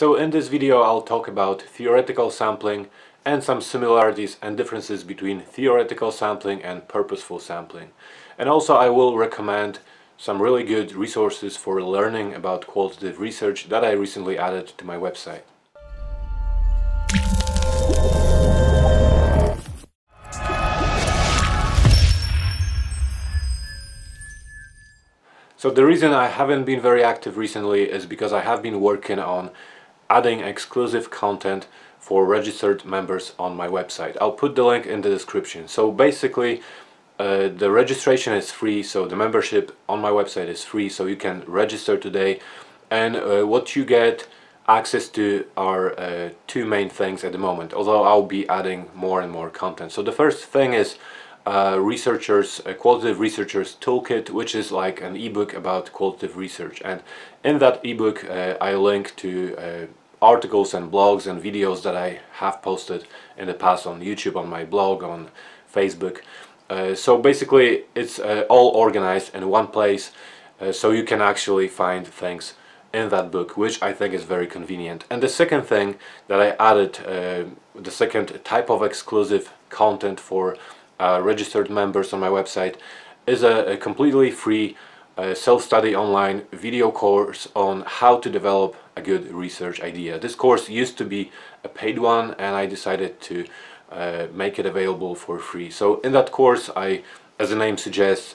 So in this video I'll talk about theoretical sampling and some similarities and differences between theoretical sampling and purposeful sampling. And also I will recommend some really good resources for learning about qualitative research that I recently added to my website. So the reason I haven't been very active recently is because I have been working on adding exclusive content for registered members on my website. I'll put the link in the description. So basically the registration is free, so the membership on my website is free, so you can register today. And what you get access to are two main things at the moment, although I'll be adding more and more content. So the first thing is Qualitative Researchers Toolkit, which is like an ebook about qualitative research, and in that ebook I link to articles and blogs and videos that I have posted in the past on YouTube, on my blog, on Facebook. So basically it's all organized in one place, so you can actually find things in that book, which I think is very convenient. And the second thing that I added, the second type of exclusive content for registered members on my website, is a completely free self-study online video course on how to develop a good research idea. This course used to be a paid one, and I decided to make it available for free. So in that course I, as the name suggests,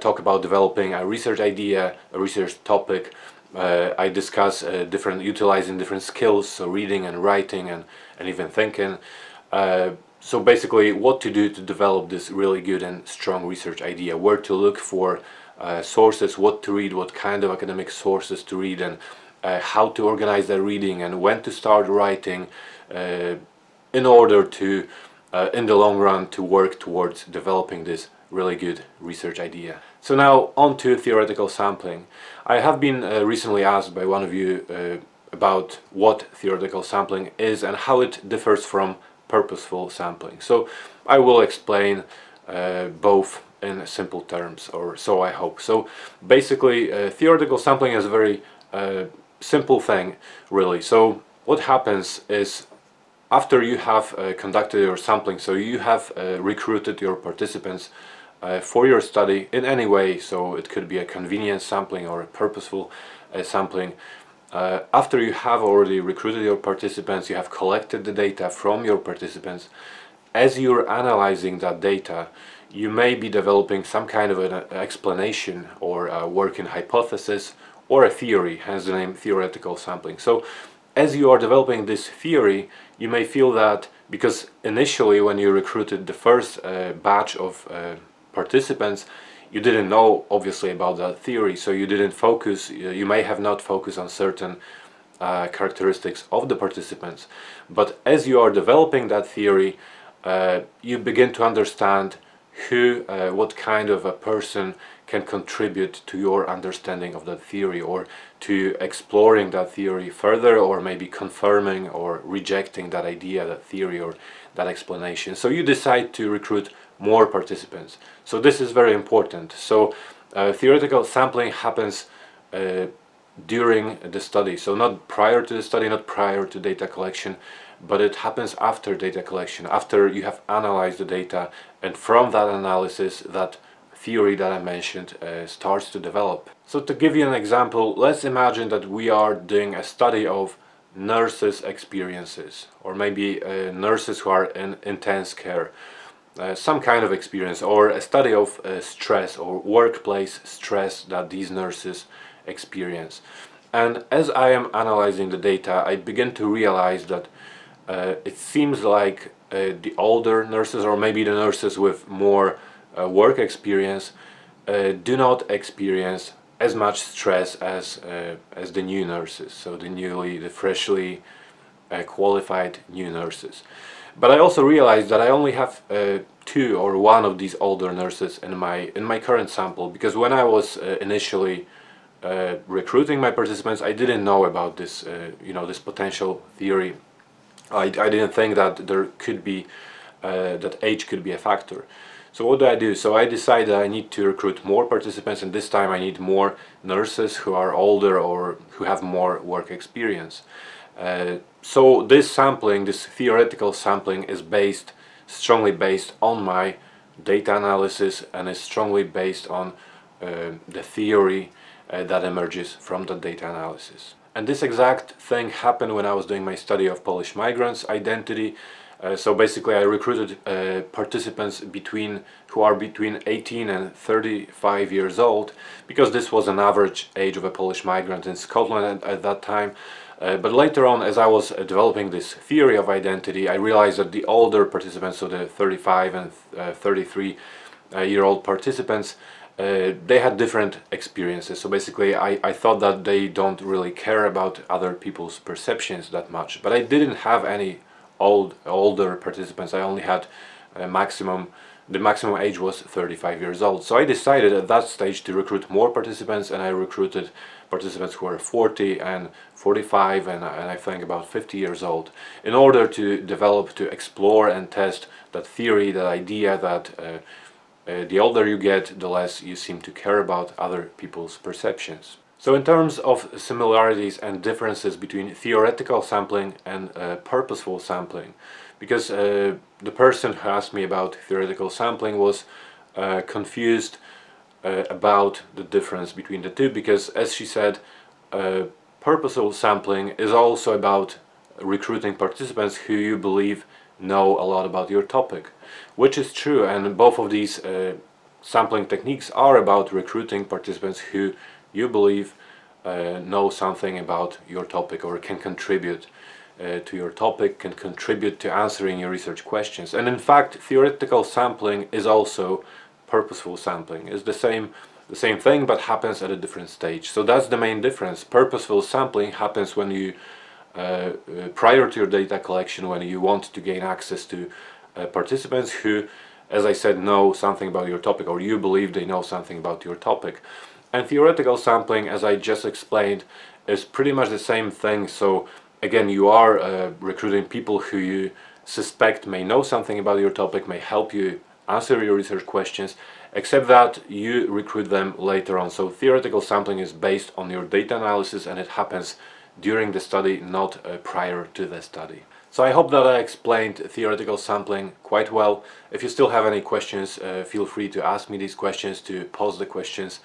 talk about developing a research idea, a research topic. I discuss utilizing different skills, so reading and writing and even thinking. So basically what to do to develop this really good and strong research idea, where to look for sources, what to read, what kind of academic sources to read, and how to organize their reading, and when to start writing in order to, in the long run, to work towards developing this really good research idea. So now on to theoretical sampling. I have been recently asked by one of you about what theoretical sampling is and how it differs from purposeful sampling. So I will explain both in simple terms, or so I hope. So basically theoretical sampling is a very simple thing, really. So what happens is, after you have conducted your sampling, so you have recruited your participants for your study in any way, so it could be a convenient sampling or a purposeful sampling. After you have already recruited your participants, you have collected the data from your participants. As you're analyzing that data, you may be developing some kind of an explanation or a working hypothesis or a theory, hence the name theoretical sampling. So as you are developing this theory, you may feel that, because initially when you recruited the first batch of participants, you didn't know obviously about that theory, so you didn't focus, you may have not focused on certain characteristics of the participants. But as you are developing that theory, you begin to understand who, what kind of a person can contribute to your understanding of that theory, or to exploring that theory further, or maybe confirming or rejecting that idea, that theory, or that explanation. So you decide to recruit more participants. So this is very important. So theoretical sampling happens during the study, so not prior to the study, not prior to data collection, but it happens after data collection, after you have analyzed the data, and from that analysis that theory that I mentioned starts to develop. So to give you an example, let's imagine that we are doing a study of nurses' experiences, or maybe nurses who are in intense care. Some kind of experience, or a study of stress or workplace stress that these nurses experience. And as I am analyzing the data, I begin to realize that it seems like the older nurses, or maybe the nurses with more work experience, do not experience as much stress as the new nurses, so the freshly qualified new nurses. But I also realized that I only have two or one of these older nurses in my current sample, because when I was initially recruiting my participants, I didn't know about this, this potential theory. I didn't think that age could be a factor. So what do? So I decide that I need to recruit more participants, and this time I need more nurses who are older or who have more work experience. So this sampling, this theoretical sampling, is based strongly based on my data analysis and is strongly based on the theory that emerges from the data analysis. And this exact thing happened when I was doing my study of Polish migrants' identity. So basically I recruited participants who are between 18 and 35 years old, because this was an average age of a Polish migrant in Scotland at that time. But later on, as I was developing this theory of identity, I realized that the older participants, so the 35 and 33 year old participants, they had different experiences. So basically I thought that they don't really care about other people's perceptions that much. But I didn't have any older participants. I only had the maximum age was 35 years old. So I decided at that stage to recruit more participants, and I recruited participants who were 40 and 45 and I think about 50 years old, in order to develop, to explore and test that theory, that idea that the older you get, the less you seem to care about other people's perceptions. So in terms of similarities and differences between theoretical sampling and purposeful sampling, because the person who asked me about theoretical sampling was confused about the difference between the two, because, as she said, purposeful sampling is also about recruiting participants who you believe know a lot about your topic, which is true, and both of these sampling techniques are about recruiting participants who you believe know something about your topic, or can contribute to your topic, can contribute to answering your research questions. And in fact, theoretical sampling is also purposeful sampling. It's the same thing, but happens at a different stage. So that's the main difference. Purposeful sampling happens when you, prior to your data collection, when you want to gain access to participants who, as I said, know something about your topic, or you believe they know something about your topic. And theoretical sampling, as I just explained, is pretty much the same thing. So again, you are recruiting people who you suspect may know something about your topic, may help you answer your research questions, except that you recruit them later on. So theoretical sampling is based on your data analysis, and it happens during the study, not prior to the study. So I hope that I explained theoretical sampling quite well. If you still have any questions, feel free to ask me these questions, to pose the questions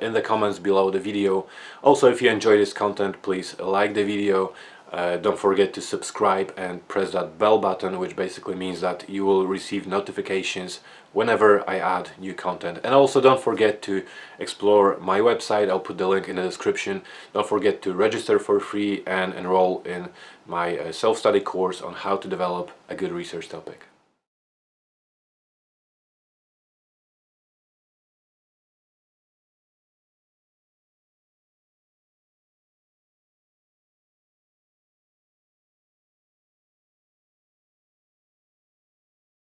in the comments below the video. Also, if you enjoy this content, please like the video, don't forget to subscribe and press that bell button, which basically means that you will receive notifications whenever I add new content. And also, don't forget to explore my website. I'll put the link in the description. Don't forget to register for free and enroll in my self-study course on how to develop a good research topic.